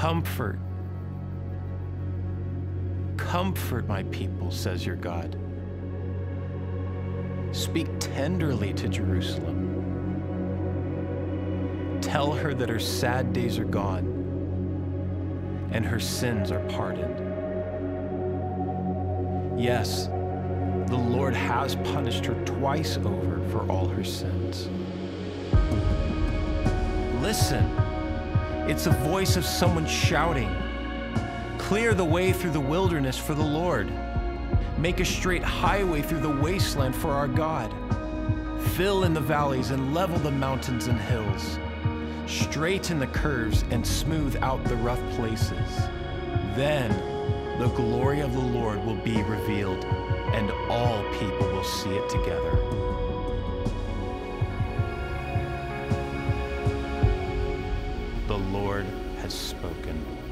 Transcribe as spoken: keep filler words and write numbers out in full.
Comfort. Comfort my people, says your God. Speak tenderly to Jerusalem. Tell her that her sad days are gone and her sins are pardoned. Yes, the Lord has punished her twice over for all her sins. Listen, it's the voice of someone shouting, "Clear the way through the wilderness for the Lord. Make a straight highway through the wasteland for our God. Fill in the valleys and level the mountains and hills. Straighten the curves and smooth out the rough places. Then the glory of the Lord will be revealed, and all people will see it together." The Lord has spoken.